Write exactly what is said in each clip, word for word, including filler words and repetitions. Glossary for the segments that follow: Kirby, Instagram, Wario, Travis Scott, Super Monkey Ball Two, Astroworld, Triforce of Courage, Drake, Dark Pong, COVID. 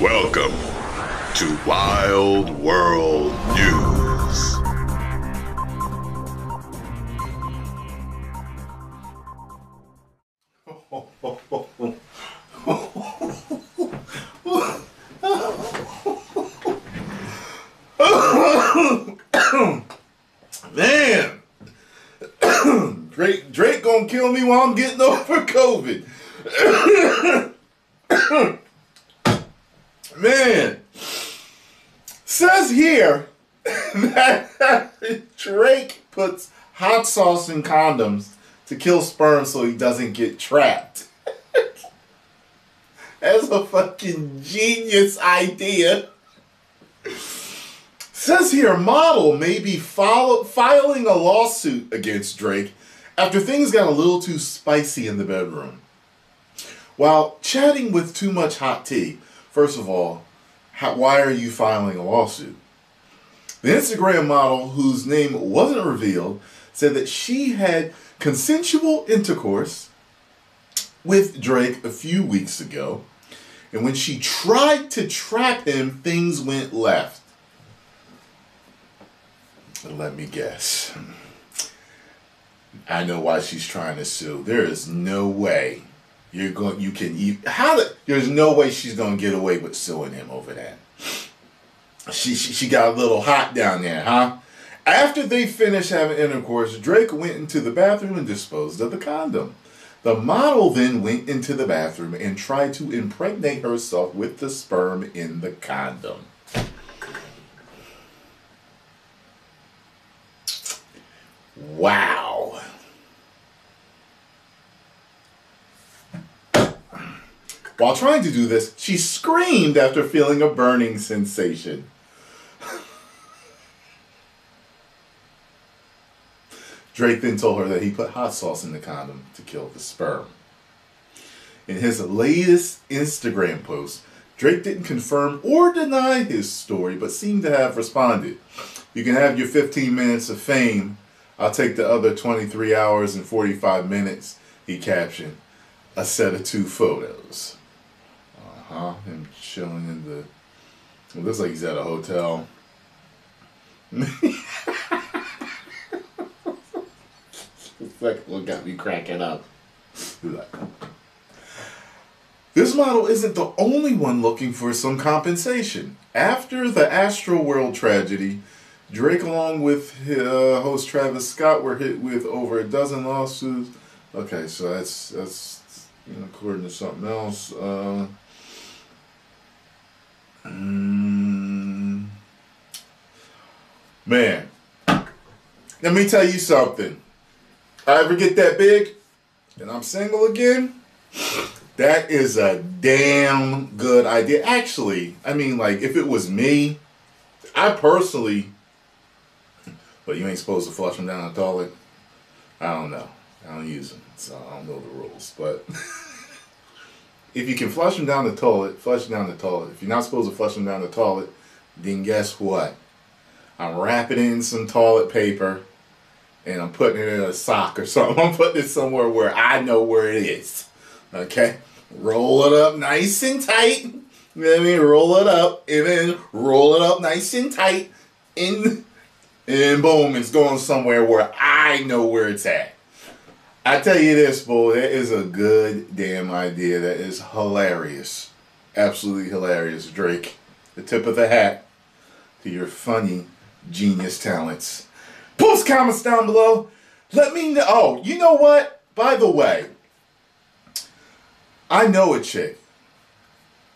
Welcome to Wild World News. Man, Drake, Drake gonna kill me while I'm getting over COVID. Man, says here that Drake puts hot sauce in condoms to kill sperm so he doesn't get trapped. That's a fucking genius idea. Says here, model may be follow filing a lawsuit against Drake after things got a little too spicy in the bedroom. While chatting with too much hot tea. First of all, how, why are you filing a lawsuit? The Instagram model, whose name wasn't revealed, said that she had consensual intercourse with Drake a few weeks ago, and when she tried to trap him, things went left. Let me guess. I know why she's trying to sue. There is no way. You're going. You can. You, how? The, there's no way she's gonna get away with suing him over that. She, she she got a little hot down there, huh? After they finished having intercourse, Drake went into the bathroom and disposed of the condom. The model then went into the bathroom and tried to impregnate herself with the sperm in the condom. Wow. While trying to do this, she screamed after feeling a burning sensation. Drake then told her that he put hot sauce in the condom to kill the sperm. In his latest Instagram post, Drake didn't confirm or deny his story, but seemed to have responded. You can have your fifteen minutes of fame. I'll take the other twenty-three hours and forty-five minutes, he captioned. A set of two photos. Uh-huh. Him chilling in the... It looks like he's at a hotel. What got me cracking up. This model isn't the only one looking for some compensation. After the Astroworld tragedy, Drake along with his, uh, host Travis Scott were hit with over a dozen lawsuits. Okay, so that's... that's according to something else, uh, mm, man, let me tell you something. If I ever get that big and I'm single again, that is a damn good idea. Actually, I mean, like, if it was me, I personally, but you ain't supposed to flush them down the toilet. I don't know. I don't use them, so I don't know the rules. But if you can flush them down the toilet, flush them down the toilet. If you're not supposed to flush them down the toilet, then guess what? I'm wrapping in some toilet paper, and I'm putting it in a sock or something. I'm putting it somewhere where I know where it is. Okay? Roll it up nice and tight. You know what I mean? Roll it up, and then roll it up nice and tight. And, and boom, it's going somewhere where I know where it's at. I tell you this, boy, that is a good damn idea. That is hilarious. Absolutely hilarious, Drake. The tip of the hat to your funny genius talents. Post comments down below. Let me know. Oh, you know what? By the way, I know a chick.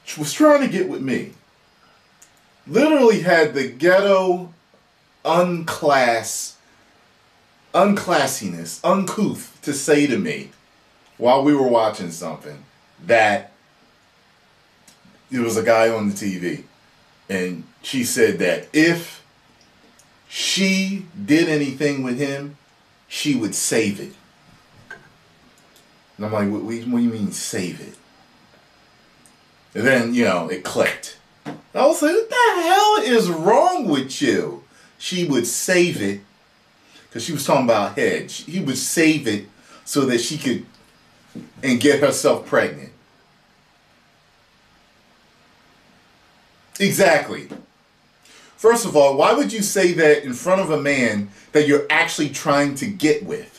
She was trying to get with me. Literally had the ghetto unclass unclassiness, uncouth to say to me while we were watching something that it was a guy on the T V, and she said that if she did anything with him, she would save it. And I'm like, what, what do you mean save it? And then, you know, it clicked. And I was like, what the hell is wrong with you? She would save it. Because she was talking about head. He would save it so that she could and get herself pregnant. Exactly. First of all, why would you say that in front of a man that you're actually trying to get with?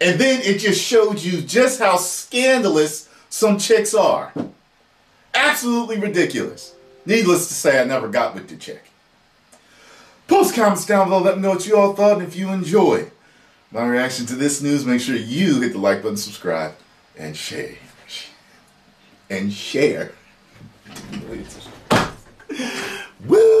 And then it just showed you just how scandalous some chicks are. Absolutely ridiculous. Needless to say, I never got with the chick. Post comments down below, let me know what you all thought and if you enjoyed my reaction to this news. Make sure you hit the like button, subscribe, and share. And share. Woo!